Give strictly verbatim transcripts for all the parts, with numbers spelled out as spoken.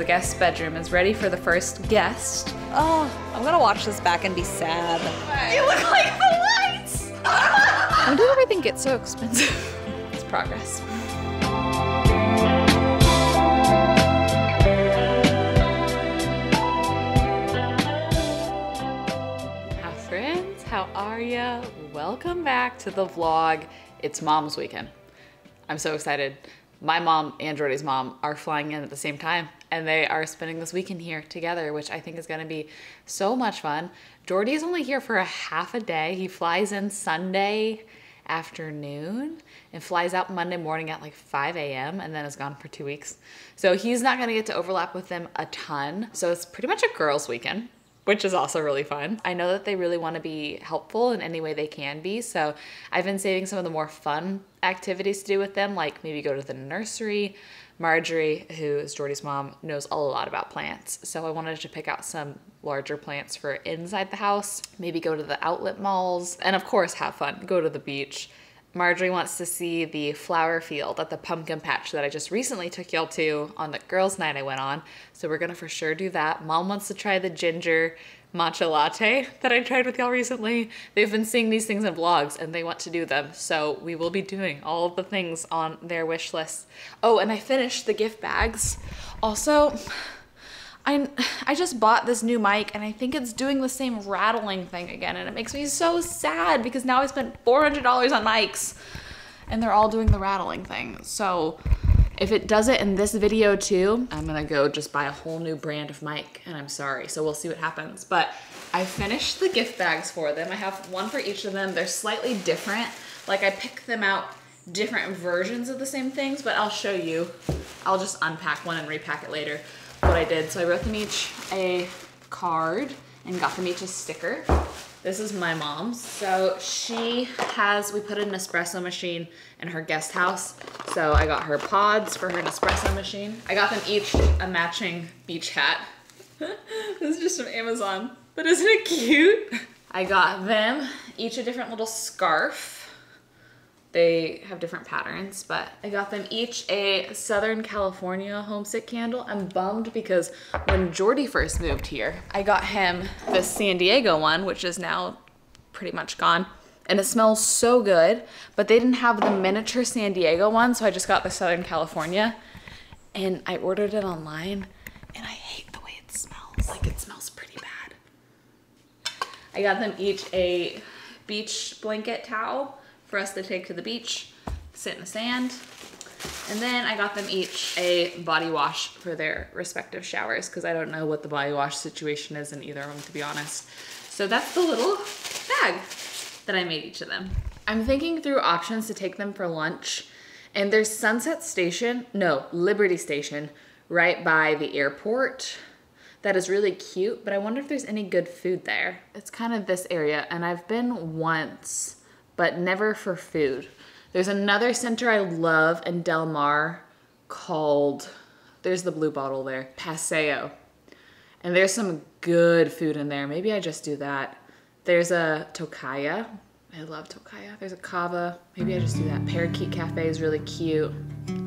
The guest bedroom is ready for the first guest. Oh, I'm gonna watch this back and be sad. You look like the lights! When did everything get so expensive? It's progress. House friends, how are ya? Welcome back to the vlog. It's Mom's weekend. I'm so excited. My mom and Jordy's mom are flying in at the same time, and they are spending this weekend here together, which I think is gonna be so much fun. Jordy's only here for a half a day. He flies in Sunday afternoon and flies out Monday morning at like five A M and then is gone for two weeks. So he's not gonna get to overlap with them a ton. So it's pretty much a girls' weekend, which is also really fun. I know that they really want to be helpful in any way they can be, so I've been saving some of the more fun activities to do with them, like maybe go to the nursery. Marjorie, who is Jordy's mom, knows a lot about plants, so I wanted to pick out some larger plants for inside the house, maybe go to the outlet malls, and of course have fun, go to the beach. Marjorie wants to see the flower field at the pumpkin patch that I just recently took y'all to on the girls' night I went on. So we're gonna for sure do that. Mom wants to try the ginger matcha latte that I tried with y'all recently. They've been seeing these things in vlogs and they want to do them. So we will be doing all of the things on their wish list. Oh, and I finished the gift bags. Also, I, I just bought this new mic and I think it's doing the same rattling thing again, and it makes me so sad because now I spent four hundred dollars on mics and they're all doing the rattling thing. So if it does it in this video too, I'm gonna go just buy a whole new brand of mic, and I'm sorry. So we'll see what happens. But I finished the gift bags for them. I have one for each of them. They're slightly different. Like I picked them out different versions of the same things, but I'll show you. I'll just unpack one and repack it later. What I did. So I wrote them each a card and got them each a sticker. This is my mom's. So she has, we put an Nespresso machine in her guest house. So I got her pods for her Nespresso machine. I got them each a matching beach hat. This is just from Amazon, but isn't it cute? I got them each a different little scarf. They have different patterns, but I got them each a Southern California homesick candle. I'm bummed because when Jordy first moved here, I got him this San Diego one, which is now pretty much gone. And it smells so good, but they didn't have the miniature San Diego one, so I just got the Southern California. And I ordered it online, and I hate the way it smells. Like, it smells pretty bad. I got them each a beach blanket towel for us to take to the beach, sit in the sand. And then I got them each a body wash for their respective showers, because I don't know what the body wash situation is in either of them, to be honest. So that's the little bag that I made each of them. I'm thinking through options to take them for lunch, and there's Sunset Station, no, Liberty Station, right by the airport. That is really cute, but I wonder if there's any good food there. It's kind of this area, and I've been once, but never for food. There's another center I love in Del Mar called, there's the Blue Bottle there, Paseo. And there's some good food in there. Maybe I just do that. There's a Tokaya. I love Tokaya. There's a Cava. Maybe I just do that. Parakeet Cafe is really cute.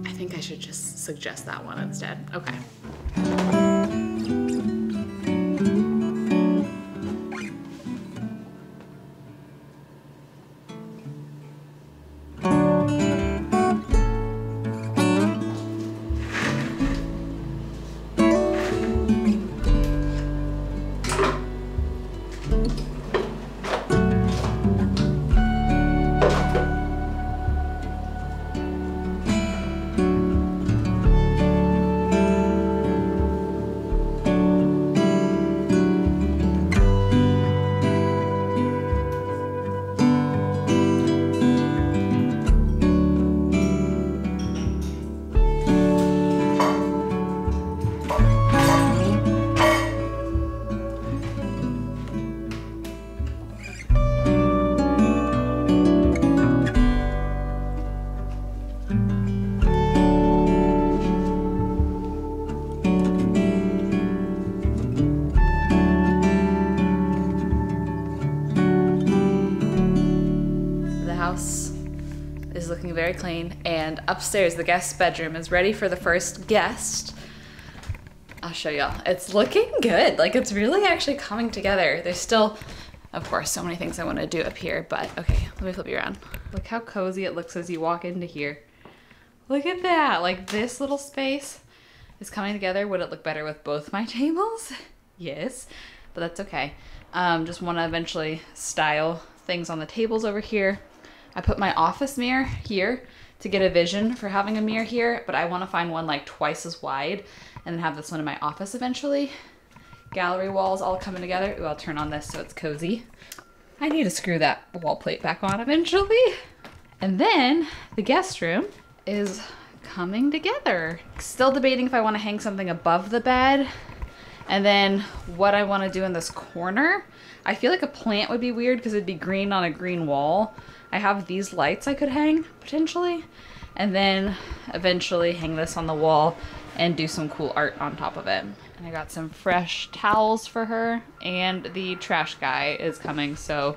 I think I should just suggest that one instead. Okay. Is looking very clean, and upstairs the guest bedroom is ready for the first guest. I'll show y'all. It's looking good. Like, it's really actually coming together. There's still, of course, so many things I want to do up here, but okay, let me flip you around. Look how cozy it looks as you walk into here. Look at that. Like, this little space is coming together. Would it look better with both my tables? Yes, but that's okay. Um, just want to eventually style things on the tables over here. I put my office mirror here to get a vision for having a mirror here, but I want to find one like twice as wide and then have this one in my office eventually. Gallery walls all coming together. Ooh, I'll turn on this so it's cozy. I need to screw that wall plate back on eventually. And then the guest room is coming together. Still debating if I want to hang something above the bed. And then what I want to do in this corner. I feel like a plant would be weird because it'd be green on a green wall. I have these lights I could hang potentially, and then eventually hang this on the wall and do some cool art on top of it. And I got some fresh towels for her, and the trash guy is coming, so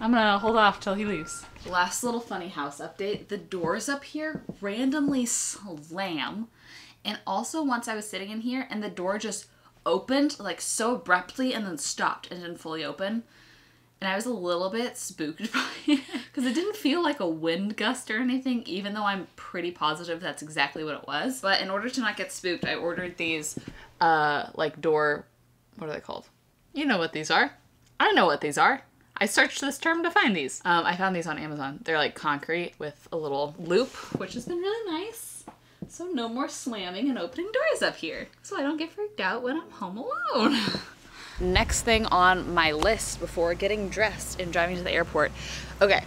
I'm gonna hold off till he leaves. Last little funny house update. The doors up here randomly slam, and also once I was sitting in here and the door just opened like so abruptly and then stopped and didn't fully open, and I was a little bit spooked by it because it didn't feel like a wind gust or anything, even though I'm pretty positive that's exactly what it was. But in order to not get spooked, I ordered these uh like door, what are they called? You know what these are. I know what these are. I searched this term to find these. um I found these on Amazon. They're like concrete with a little loop, which has been really nice. So no more slamming and opening doors up here, so I don't get freaked out when I'm home alone. Next thing on my list before getting dressed and driving to the airport. Okay,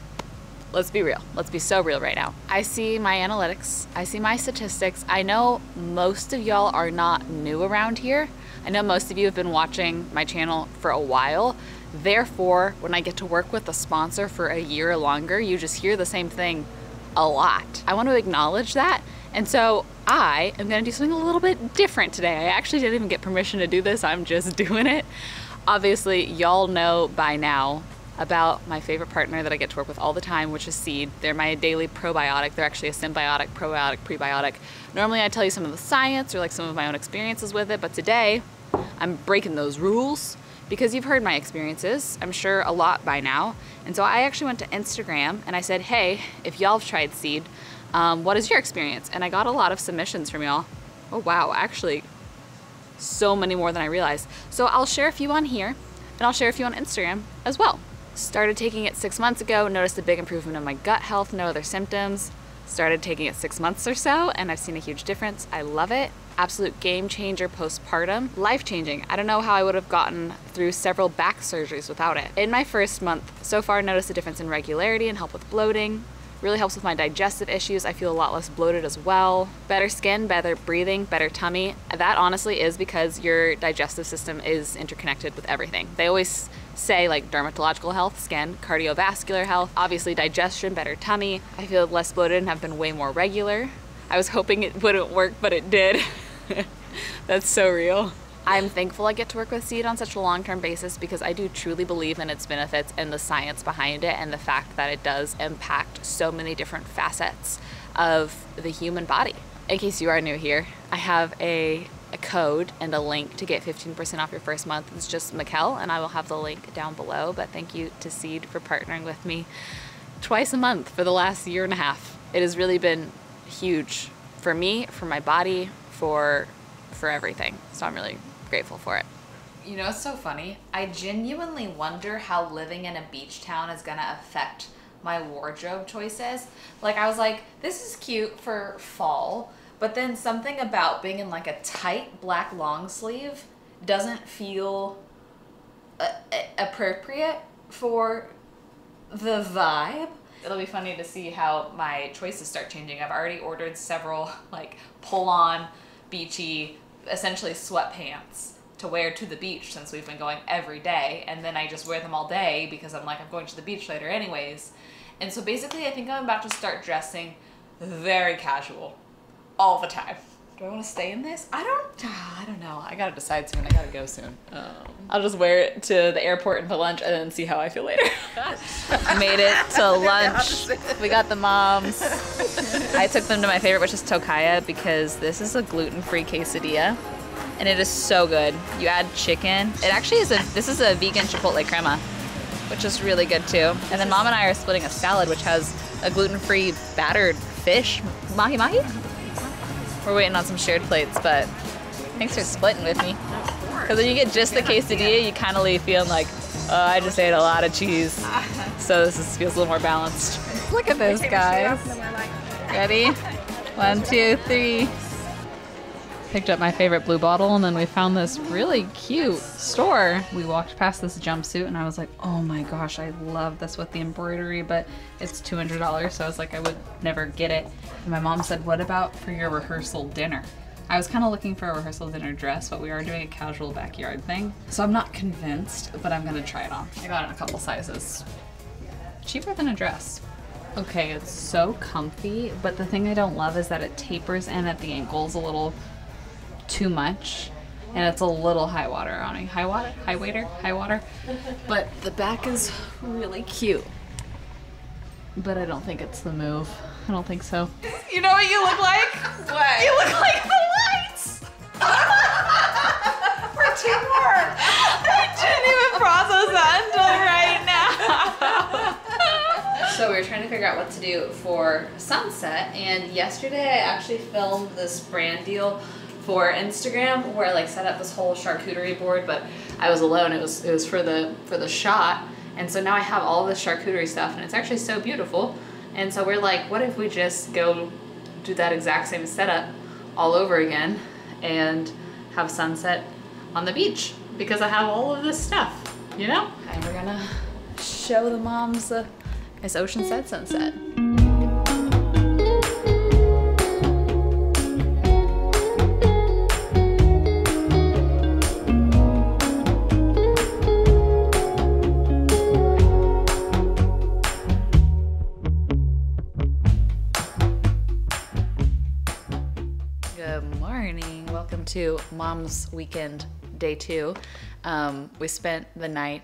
let's be real. Let's be so real right now. I see my analytics. I see my statistics. I know most of y'all are not new around here. I know most of you have been watching my channel for a while. Therefore, when I get to work with a sponsor for a year or longer, you just hear the same thing a lot. I want to acknowledge that. And so I am gonna do something a little bit different today. I actually didn't even get permission to do this. I'm just doing it. Obviously, y'all know by now about my favorite partner that I get to work with all the time, which is Seed. They're my daily probiotic. They're actually a symbiotic, probiotic, prebiotic. Normally I tell you some of the science or like some of my own experiences with it, but today I'm breaking those rules because you've heard my experiences, I'm sure a lot by now. And so I actually went to Instagram and I said, hey, if y'all have tried Seed, Um, what is your experience? And I got a lot of submissions from y'all. Oh wow, actually so many more than I realized. So I'll share a few on here and I'll share a few on Instagram as well. Started taking it six months ago, noticed a big improvement in my gut health, no other symptoms. Started taking it six months or so and I've seen a huge difference. I love it. Absolute game changer postpartum. Life changing. I don't know how I would have gotten through several back surgeries without it. In my first month so far, noticed a difference in regularity and help with bloating. Really helps with my digestive issues. I feel a lot less bloated as well. Better skin, better breathing, better tummy. That honestly is because your digestive system is interconnected with everything. They always say like dermatological health, skin, cardiovascular health, obviously digestion, better tummy. I feel less bloated and have been way more regular. I was hoping it wouldn't work, but it did. That's so real. I'm thankful I get to work with Seed on such a long-term basis because I do truly believe in its benefits and the science behind it and the fact that it does impact so many different facets of the human body. In case you are new here, I have a, a code and a link to get fifteen percent off your first month. It's just Mikkel, and I will have the link down below, but thank you to Seed for partnering with me twice a month for the last year and a half. It has really been huge for me, for my body, for, for everything, so I'm really grateful for it. You know, it's so funny. I genuinely wonder how living in a beach town is gonna affect my wardrobe choices. Like, I was like, this is cute for fall, but then something about being in like a tight black long sleeve doesn't feel uh, appropriate for the vibe. It'll be funny to see how my choices start changing. I've already ordered several like pull-on, beachy, essentially sweatpants to wear to the beach since we've been going every day, and then I just wear them all day because I'm like, I'm going to the beach later anyways. And so basically I think I'm about to start dressing very casual all the time. Do I want to stay in this? I don't I don't know. I gotta decide soon. I gotta go soon. Um, I'll just wear it to the airport and for lunch and then see how I feel later. Made it to lunch. We got the moms. I took them to my favorite, which is Tokaya, because this is a gluten-free quesadilla. and it is so good. You add chicken. It actually is a, this is a vegan chipotle crema, which is really good too. And then Mom and I are splitting a salad, which has a gluten-free battered fish, mahi-mahi? We're waiting on some shared plates, but thanks for splitting with me. Because when you get just the quesadilla, you kind of leave feeling like, oh, I just ate a lot of cheese. So this is, feels a little more balanced. Look at this, guys. Ready? One, two, three. Picked up my favorite Blue Bottle, and then we found this really cute store. We walked past this jumpsuit and I was like, oh my gosh, I love this with the embroidery, but it's two hundred dollars, so I was like, I would never get it. And my mom said, what about for your rehearsal dinner? I was kind of looking for a rehearsal dinner dress, but we are doing a casual backyard thing. So I'm not convinced, but I'm gonna try it on. I got it in a couple sizes. Cheaper than a dress. Okay, it's so comfy, but the thing I don't love is that it tapers in at the ankles a little too much, and it's a little high water on me. High water? High waiter? High water? But the back is really cute. But I don't think it's the move. I don't think so. You know what you look like? What? You look like the lights! We're too warm! I didn't even process that until right now! So we were trying to figure out what to do for Sunset, and yesterday I actually filmed this brand deal for Instagram where I like set up this whole charcuterie board, but I was alone. It was it was for the for the shot, and so now I have all this charcuterie stuff, and it's actually so beautiful. And so we're like, what if we just go do that exact same setup all over again and have Sunset on the beach because I have all of this stuff, you know? And we're gonna show the moms the. It's Oceanside Sunset. Good morning. Welcome to Mom's Weekend Day Two. Um, we spent the night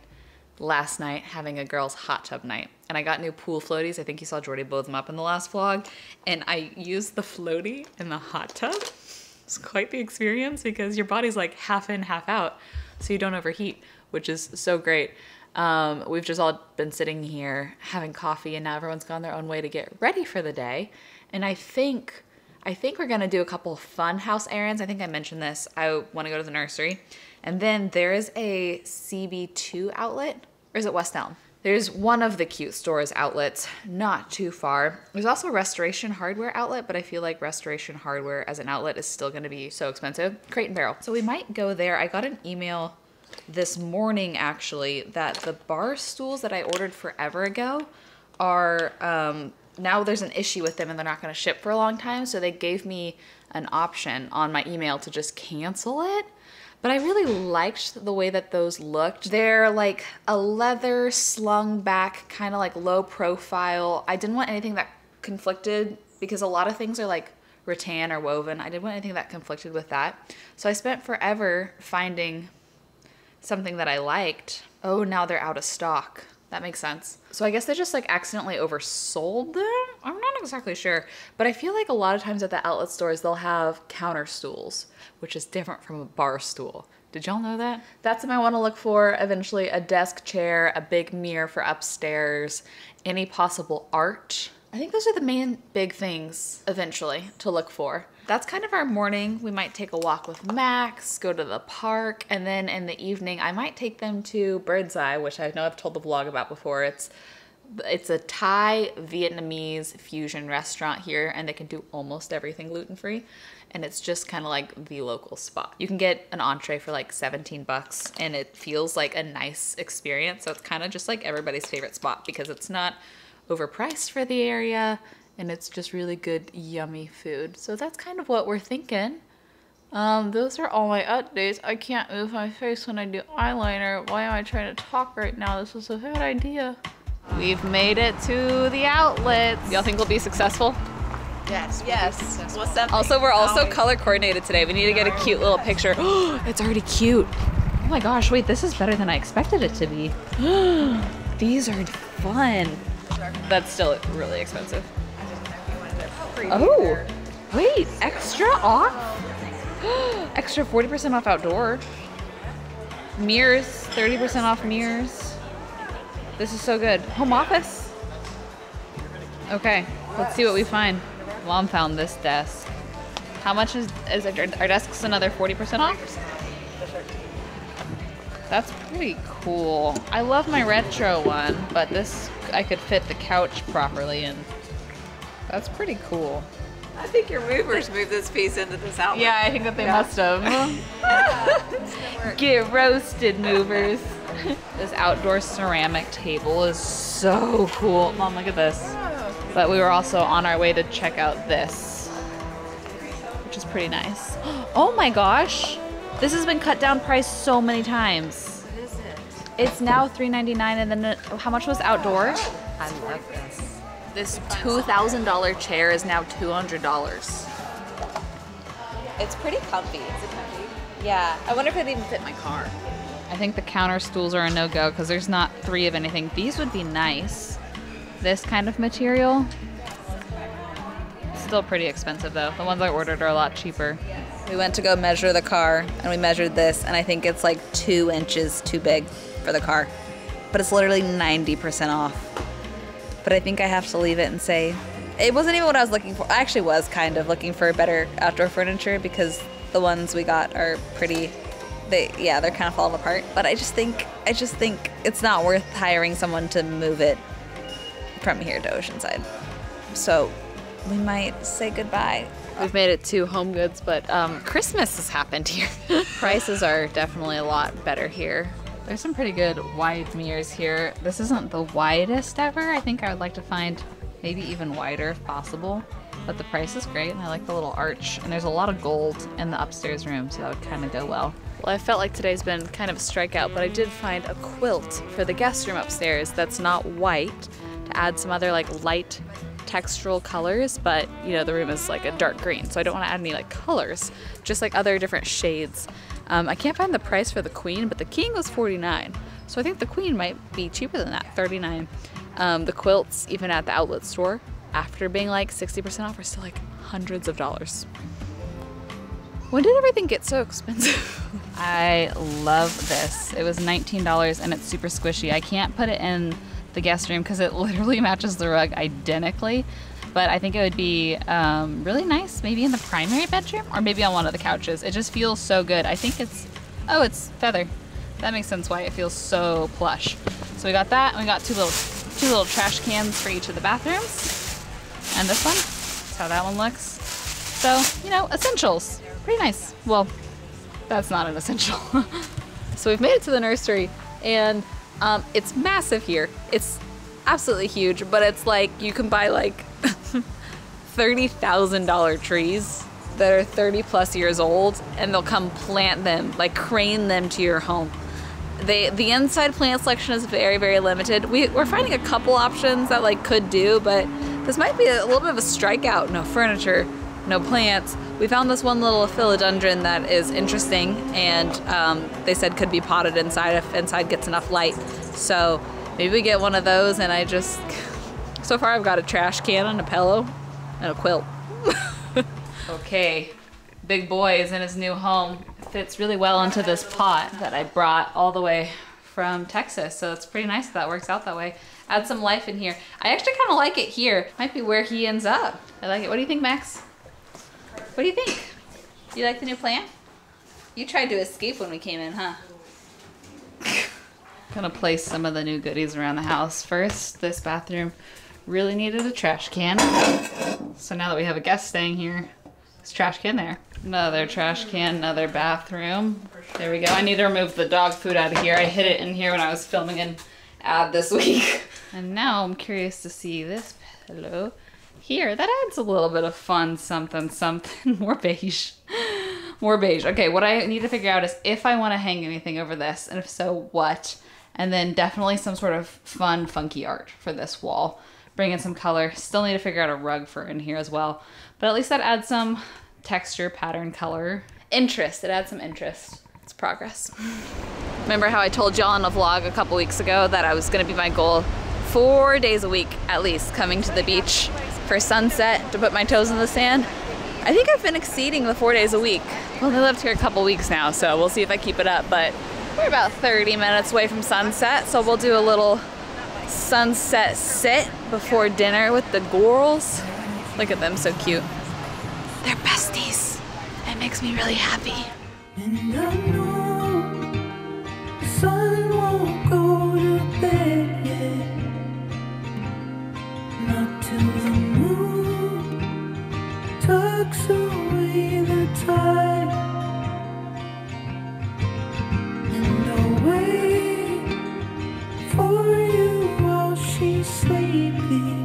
last night having a girls' hot tub night. And I got new pool floaties. I think you saw Jordy blow them up in the last vlog. And I used the floaty in the hot tub. It's quite the experience because your body's like half in, half out. So you don't overheat, which is so great. Um, we've just all been sitting here having coffee and now everyone's gone their own way to get ready for the day. And I think, I think we're gonna do a couple fun house errands. I think I mentioned this. I wanna go to the nursery. And then there is a C B two outlet, or is it West Elm? There's one of the cute stores outlets not too far. There's also a Restoration Hardware outlet, but I feel like Restoration Hardware as an outlet is still gonna be so expensive. Crate and Barrel. So we might go there. I got an email this morning actually that the bar stools that I ordered forever ago are, um, now there's an issue with them and they're not gonna ship for a long time. So they gave me an option on my email to just cancel it. But I really liked the way that those looked. They're like a leather slung back, kind of like low profile. I didn't want anything that conflicted because a lot of things are like rattan or woven. I didn't want anything that conflicted with that. So I spent forever finding something that I liked. Oh, now they're out of stock. That makes sense. So I guess they just like accidentally oversold them? I'm not exactly sure, but I feel like a lot of times at the outlet stores, they'll have counter stools, which is different from a bar stool. Did y'all know that? That's something I wanna look for eventually, a desk chair, a big mirror for upstairs, any possible art. I think those are the main big things eventually to look for. That's kind of our morning. We might take a walk with Max, go to the park, and then in the evening, I might take them to Birdseye, which I know I've told the vlog about before. It's it's a Thai Vietnamese fusion restaurant here, and they can do almost everything gluten-free. And it's just kind of like the local spot. You can get an entree for like seventeen bucks, and it feels like a nice experience. So it's kind of just like everybody's favorite spot because it's not overpriced for the area. And it's just really good, yummy food. So that's kind of what we're thinking. Um, those are all my updates. I can't move my face when I do eyeliner. Why am I trying to talk right now? This was a bad idea. We've made it to the outlets. Y'all think we'll be successful? Yes, yes. Successful. What's up? Also, we're also Always. color coordinated today. We need to get a cute little picture. It's already cute. Oh my gosh, wait, this is better than I expected it to be. These are fun. That's still really expensive. Oh, wait, extra off? Extra forty percent off outdoor. Mirrors, thirty percent off mirrors. This is so good. Home office. Okay, let's see what we find. Mom found this desk. How much is, is our, our desk's another forty percent off? That's pretty cool. I love my retro one, but this, I could fit the couch properly in. That's pretty cool. I think your movers moved this piece into this outlet. Yeah, I think that they yeah. must have. Yeah, get roasted, movers. This outdoor ceramic table is so cool. Mom, look at this. Oh. But we were also on our way to check out this, which is pretty nice. Oh my gosh. This has been cut down price so many times. What is it? It's now three ninety-nine, and then how much was outdoor? I love this. This two thousand dollar chair is now two hundred dollars. It's pretty comfy. Is it comfy? Yeah. I wonder if it even fit my car. I think the counter stools are a no-go because there's not three of anything. These would be nice. This kind of material. Still pretty expensive though. The ones I ordered are a lot cheaper. We went to go measure the car and we measured this, and I think it's like two inches too big for the car. But it's literally ninety percent off. But I think I have to leave it and say, it wasn't even what I was looking for. I actually was kind of looking for better outdoor furniture because the ones we got are pretty, they, yeah, they're kind of falling apart. But I just think, I just think it's not worth hiring someone to move it from here to Oceanside. So we might say goodbye. We've made it to Home Goods, but um, Christmas has happened here. Prices are definitely a lot better here. There's some pretty good wide mirrors here. This isn't the widest ever. I think I would like to find maybe even wider if possible, but the price is great and I like the little arch, and there's a lot of gold in the upstairs room, so that would kind of go well. Well, I felt like today's been kind of a strikeout, but I did find a quilt for the guest room upstairs that's not white, to add some other like light textural colors, but you know, the room is like a dark green, so I don't want to add any like colors, just like other different shades. Um, I can't find the price for the queen, but the king was forty-nine dollars. So I think the queen might be cheaper than that, thirty-nine dollars. Um, the quilts, even at the outlet store, after being like sixty percent off, are still like hundreds of dollars. When did everything get so expensive? I love this. It was nineteen dollars and it's super squishy. I can't put it in the guest room because it literally matches the rug identically. But I think it would be um, really nice maybe in the primary bedroom or maybe on one of the couches. It just feels so good. I think it's, oh, it's feather. That makes sense why it feels so plush. So we got that, and we got two little two little trash cans for each of the bathrooms. And this one, that's how that one looks. So, you know, essentials, pretty nice. Well, that's not an essential. So we've made it to the nursery, and um, it's massive here. It's absolutely huge, but it's like, you can buy like, thirty thousand dollar trees that are thirty plus years old, and they'll come plant them, like crane them to your home. They, the inside plant selection is very, very limited. We, we're finding a couple options that like could do, but this might be a little bit of a strikeout. No furniture, no plants. We found this one little philodendron that is interesting, and um, they said could be potted inside if inside gets enough light. So maybe we get one of those, and I just, so far I've got a trash can and a pillow and a quilt. Okay, big boy is in his new home. It fits really well into this pot that I brought all the way from Texas. So it's pretty nice that, that works out that way. Add some life in here. I actually kind of like it here. Might be where he ends up. I like it. What do you think, Max? What do you think? You like the new plant? You tried to escape when we came in, huh? Gonna place some of the new goodies around the house. First, this bathroom really needed a trash can. So now that we have a guest staying here, it's trash can there. Another trash can, another bathroom. There we go. I need to remove the dog food out of here. I hid it in here when I was filming an ad this week. And now I'm curious to see this pillow here. That adds a little bit of fun, something, something. More beige. More beige. Okay, what I need to figure out is if I want to hang anything over this, and if so, what? And then definitely some sort of fun, funky art for this wall. Bring in some color. Still need to figure out a rug for in here as well. But at least that adds some texture, pattern, color. Interest. It adds some interest. It's progress. Remember how I told y'all in a vlog a couple weeks ago that I was going to be my goal four days a week at least coming to the beach for sunset to put my toes in the sand? I think I've been exceeding the four days a week. Well, I lived here a couple weeks now, so we'll see if I keep it up, but we're about thirty minutes away from Sunset, so we'll do a little sunset sit before dinner with the girls. Look at them, so cute. They're besties. It makes me really happy. And I know the sun won't go to bed yet. Not till the moon tucks away the tide. And I'll wait for you while she's sleeping.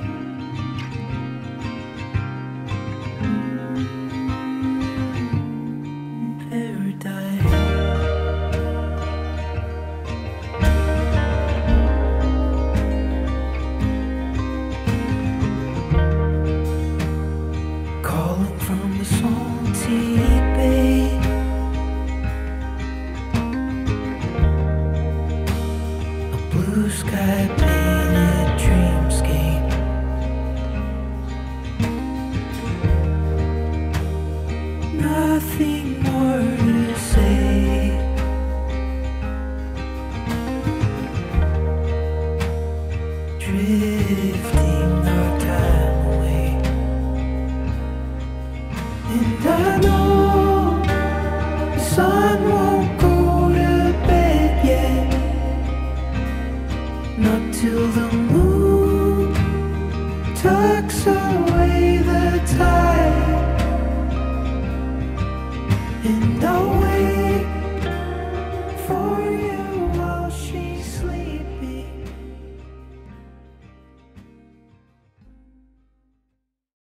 Blue sky.